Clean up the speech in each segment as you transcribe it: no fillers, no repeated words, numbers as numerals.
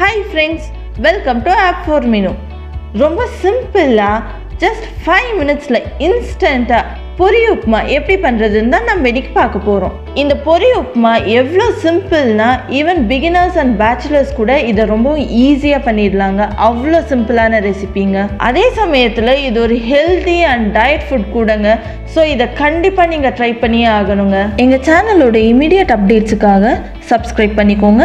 Hi friends, welcome to Ap4Menu. ரொம்ப சிம்பிளா just 5 மினிட்ஸ்ல இன்ஸ்டன்ட்டா பொரி உப்புமா எப்படி பண்றதுன்னு தான் நம்ம இன்னைக்கு பார்க்க போறோம். இந்த பொரி உப்புமா எவ்ளோ சிம்பிள்னா ஈவன் பிகினர்ஸ் அண்ட் பேச்சுலர்ஸ் கூட இத ரொம்ப ஈஸியா பண்ணிடலாங்க. அவ்ளோ சிம்பிளான ரெசிபிங்க. அதே சமயத்துல இது ஒரு ஹெல்தி அண்ட் டயட் ஃபுட் கூடங்க. சோ இத கண்டிப்பா நீங்க ட்ரை பண்ணியே ஆகணுங்க. எங்க சேனலோட இமிடியேட் அப்டேட்ஸ்க்காக சப்ஸ்கிரைப் பண்ணிக்கோங்க.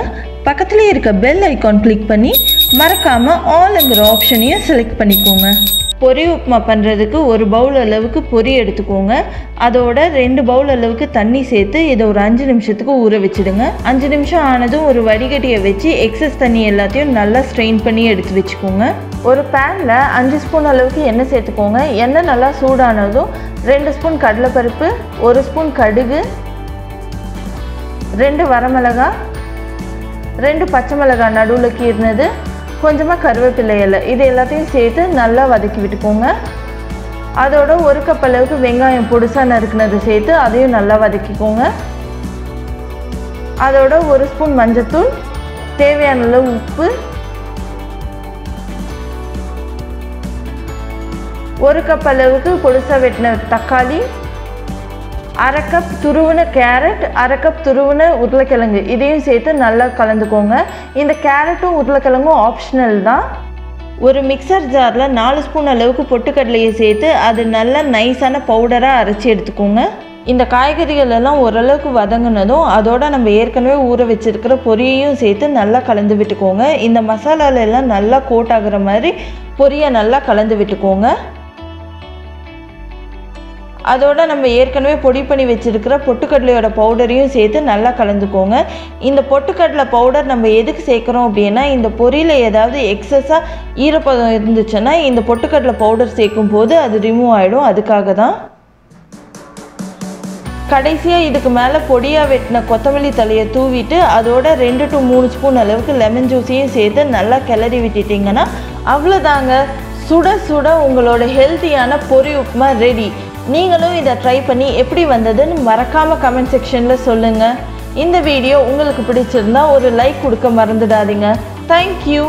பக்கத்துல இருக்க பெல் ஐகான் கிளிக் பண்ணி மறக்காம ஆல்ங்கிற ஆப்ஷனையே செலக்ட் பண்ணிக்கோங்க. பொரி உப்புமா பண்ணுறதுக்கு ஒரு பவுல் அளவுக்கு பொரி எடுத்துக்கோங்க. அதோட 2 பவுல் அளவுக்கு தண்ணி சேர்த்து இதை ஒரு 5 நிமிஷத்துக்கு ஊற வச்சுடுங்க. 5 நிமிஷம் ஆனதும் ஒரு வடிகட்டியை வச்சு எக்ஸஸ் தண்ணி எல்லாத்தையும் நல்லா ஸ்ட்ரெயின் பண்ணி எடுத்து வச்சுக்கோங்க. ஒரு பேனில் 5 ஸ்பூன் அளவுக்கு எண்ணெய் சேர்த்துக்கோங்க. எண்ணெய் நல்லா சூடானதும் 2 ஸ்பூன் கடலைப்பருப்பு, 1 ஸ்பூன் கடுகு, 2 வரமிளகாய், 2 பச்சை மிளகாய் நடுவில் கீறினது, கொஞ்சமாக கருவேப்பிலை இலை, இது எல்லாத்தையும் சேர்த்து நல்லா வதக்கி விட்டுக்கோங்க. அதோட 1 கப் அளவுக்கு வெங்காயம் பொடிசாக நறுக்குனது சேர்த்து அதையும் நல்லா வதக்கிக்கோங்க. அதோட 1 ஸ்பூன் மஞ்சத்தூள், தேவையான அளவு உப்பு, 1 கப் அளவுக்கு பொடிசாக வெட்டின தக்காளி, 1/2 கப் துருவின கேரட், 1/2 கப் துருவின உருளைக்கிழங்கு, இதையும் சேர்த்து நல்லா கலந்துக்கோங்க. இந்த கேரட்டும் உருளைக்கிழங்கும் ஆப்ஷனல் தான். ஒரு மிக்சர் ஜாரில் 4 ஸ்பூன் அளவுக்கு பொட்டுக்கடலையை சேர்த்து அது நல்லா நைஸான பவுடராக அரைச்சி எடுத்துக்கோங்க. இந்த காய்கறிகள் எல்லாம் ஓரளவுக்கு வதங்கினதும் அதோட நம்ம ஏற்கனவே ஊற வச்சிருக்கிற பொரியையும் சேர்த்து நல்லா கலந்து விட்டுக்கோங்க. இந்த மசாலால எல்லாம் நல்லா கோட் ஆகுற மாதிரி பொரியை நல்லா கலந்து விட்டுக்கோங்க. அதோட நம்ம ஏற்கனவே பொடி பண்ணி வச்சுருக்கிற பொட்டுக்கடலையோட பவுடரையும் சேர்த்து நல்லா கலந்துக்கோங்க. இந்த பொட்டுக்கடலை பவுடர் நம்ம எதுக்கு சேர்க்குறோம் அப்படின்னா, இந்த பொரியில் ஏதாவது எக்ஸஸாக ஈரப்பதம் இருந்துச்சுன்னா இந்த பொட்டுக்கடலை பவுடர் சேர்க்கும் போது அது ரிமூவ் ஆகிடும், அதுக்காக தான். கடைசியாக இதுக்கு மேலே பொடியாக வெட்டின கொத்தமல்லி தலையை தூவிட்டு அதோட 2 to 3 ஸ்பூன் அளவுக்கு லெமன் ஜூஸையும் சேர்த்து நல்லா கிளறி விட்டுட்டிங்கன்னா அவ்வளோதாங்க. சுட சுட உங்களோட ஹெல்த்தியான பொரி உப்புமா ரெடி. நீங்களும் இதை ட்ரை பண்ணி எப்படி வந்ததுன்னு மறக்காமல் கமெண்ட் செக்ஷனில் சொல்லுங்கள். இந்த வீடியோ உங்களுக்கு பிடிச்சிருந்தா ஒரு லைக் கொடுக்க மறந்துடாதீங்க. தேங்க்யூ.